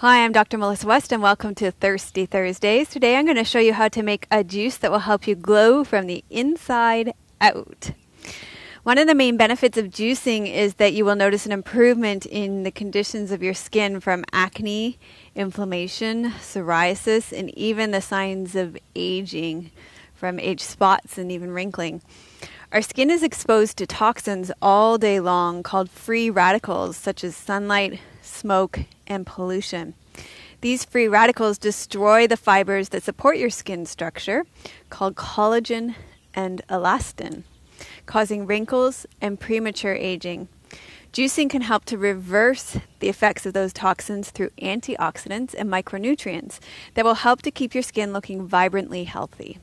Hi, I'm Dr. Melissa West and welcome to Thirsty Thursdays. Today I'm going to show you how to make a juice that will help you glow from the inside out. One of the main benefits of juicing is that you will notice an improvement in the conditions of your skin from acne, inflammation, psoriasis, and even the signs of aging from age spots and even wrinkling. Our skin is exposed to toxins all day long called free radicals such as sunlight, smoke, and pollution. These free radicals destroy the fibers that support your skin structure called collagen and elastin, causing wrinkles and premature aging. Juicing can help to reverse the effects of those toxins through antioxidants and micronutrients that will help to keep your skin looking vibrantly healthy.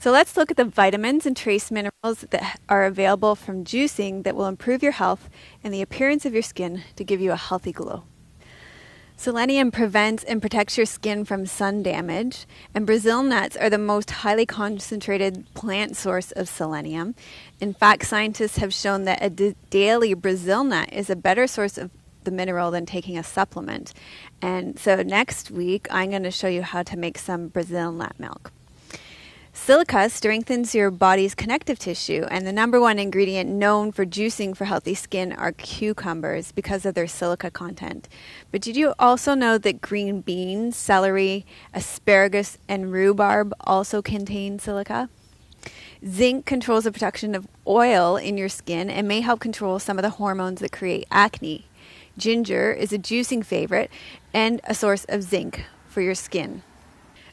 So let's look at the vitamins and trace minerals that are available from juicing that will improve your health and the appearance of your skin to give you a healthy glow. Selenium prevents and protects your skin from sun damage, and Brazil nuts are the most highly concentrated plant source of selenium. In fact, scientists have shown that a daily Brazil nut is a better source of the mineral than taking a supplement. And so next week, I'm going to show you how to make some Brazil nut milk. Silica strengthens your body's connective tissue, and the number one ingredient known for juicing for healthy skin are cucumbers because of their silica content. But did you also know that green beans, celery, asparagus, and rhubarb also contain silica? Zinc controls the production of oil in your skin and may help control some of the hormones that create acne. Ginger is a juicing favorite and a source of zinc for your skin.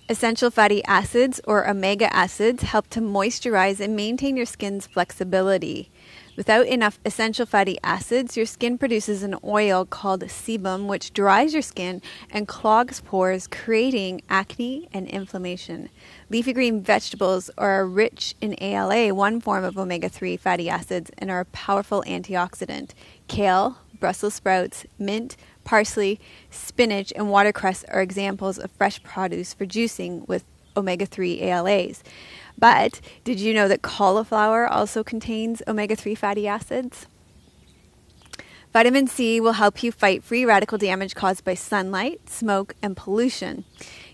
Essential fatty acids or omega acids help to moisturize and maintain your skin's flexibility. Without enough essential fatty acids, your skin produces an oil called sebum, which dries your skin and clogs pores, creating acne and inflammation. Leafy green vegetables are rich in ALA, one form of omega-3 fatty acids, and are a powerful antioxidant. Kale, Brussels sprouts, mint, parsley, spinach, and watercress are examples of fresh produce for juicing with omega-3 ALAs. But did you know that cauliflower also contains omega-3 fatty acids? Vitamin C will help you fight free radical damage caused by sunlight, smoke, and pollution.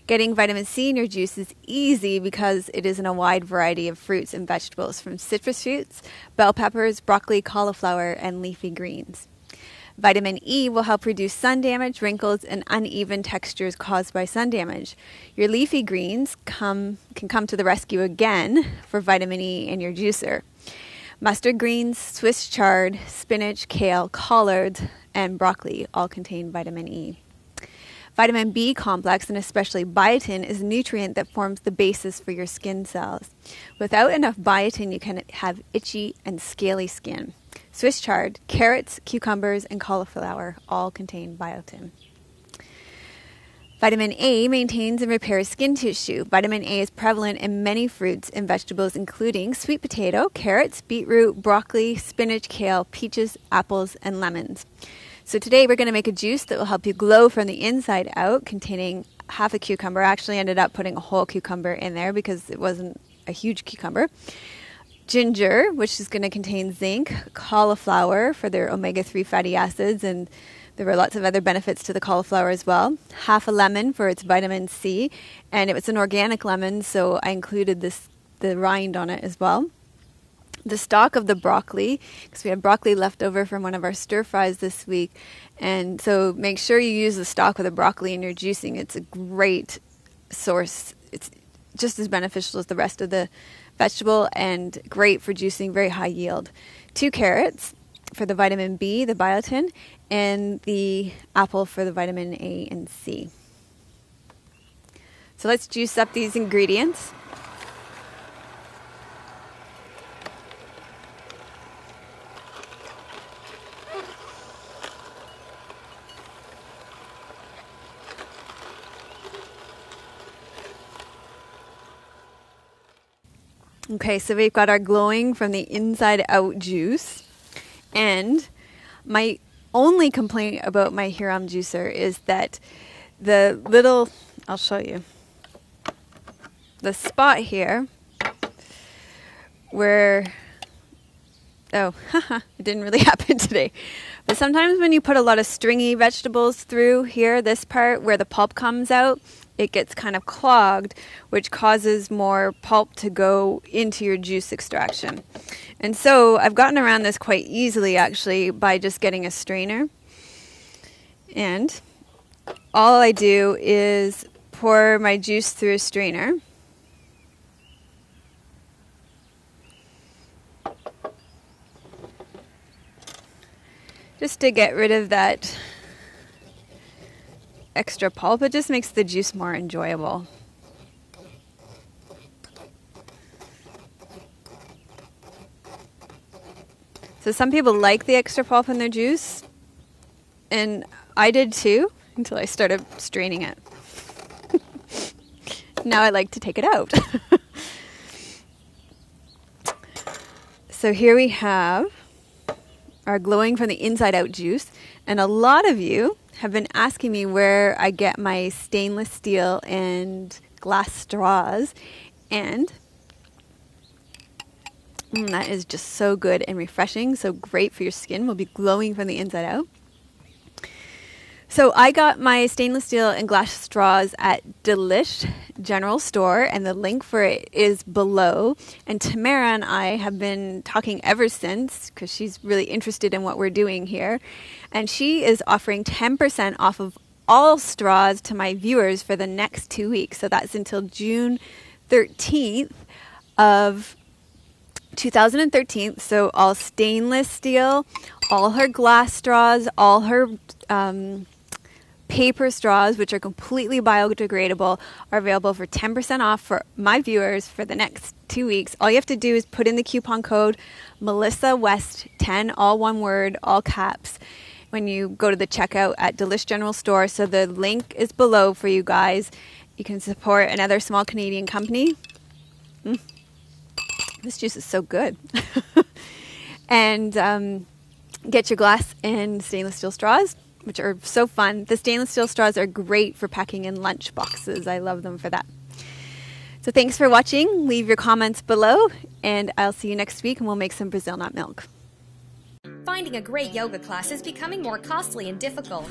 Getting vitamin C in your juice is easy because it is in a wide variety of fruits and vegetables, from citrus fruits, bell peppers, broccoli, cauliflower, and leafy greens. Vitamin E will help reduce sun damage, wrinkles, and uneven textures caused by sun damage. Your leafy greens can come to the rescue again for vitamin E in your juicer. Mustard greens, Swiss chard, spinach, kale, collards, and broccoli all contain vitamin E. Vitamin B complex, and especially biotin, is a nutrient that forms the basis for your skin cells. Without enough biotin, you can have itchy and scaly skin. Swiss chard, carrots, cucumbers, and cauliflower all contain biotin. Vitamin A maintains and repairs skin tissue. Vitamin A is prevalent in many fruits and vegetables, including sweet potato, carrots, beetroot, broccoli, spinach, kale, peaches, apples, and lemons. So today we're going to make a juice that will help you glow from the inside out, containing half a cucumber. I actually ended up putting a whole cucumber in there because it wasn't a huge cucumber. Ginger, which is going to contain zinc, cauliflower for their omega-3 fatty acids, and there were lots of other benefits to the cauliflower as well. Half a lemon for its vitamin C, and it was an organic lemon, so I included the rind on it as well. The stalk of the broccoli, because we had broccoli left over from one of our stir fries this week, and so make sure you use the stalk of the broccoli in your juicing. It's a great source. It's just as beneficial as the rest of the vegetable and great for juicing, very high yield. 2 carrots for the vitamin B, the biotin, and the apple for the vitamin A and C. So let's juice up these ingredients. Okay, so we've got our glowing from the inside out juice, and my only complaint about my Hurom juicer is that the little, I'll show you, the spot here where Oh, haha, it didn't really happen today. But sometimes when you put a lot of stringy vegetables through here, this part where the pulp comes out, it gets kind of clogged, which causes more pulp to go into your juice extraction. And so I've gotten around this quite easily actually by just getting a strainer. And all I do is pour my juice through a strainer. Just to get rid of that extra pulp. It just makes the juice more enjoyable. So some people like the extra pulp in their juice, and I did too until I started straining it. Now I like to take it out. So here we have our glowing from the inside out juice, and a lot of you have been asking me where I get my stainless steel and glass straws, and that is just so good and refreshing, so great for your skin. Will be glowing from the inside out. So I got my stainless steel and glass straws at Delish General Store, and the link for it is below. And Tamara and I have been talking ever since because she's really interested in what we're doing here. And she is offering 10% off of all straws to my viewers for the next 2 weeks. So that's until June 13th of 2013. So all stainless steel, all her glass straws, all her paper straws, which are completely biodegradable, are available for 10% off for my viewers for the next 2 weeks. All you have to do is put in the coupon code MelissaWest10, all one word, all caps, when you go to the checkout at Delish General Store. So the link is below for you guys. You can support another small Canadian company. This juice is so good. And get your glass and stainless steel straws, which are so fun. The stainless steel straws are great for packing in lunch boxes. I love them for that. So thanks for watching. Leave your comments below, and I'll see you next week, and we'll make some Brazil nut milk. Finding a great yoga class is becoming more costly and difficult.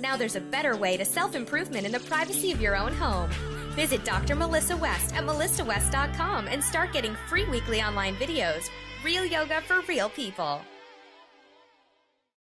Now there's a better way to self-improvement in the privacy of your own home. Visit Dr. Melissa West at melissawest.com and start getting free weekly online videos. Real yoga for real people.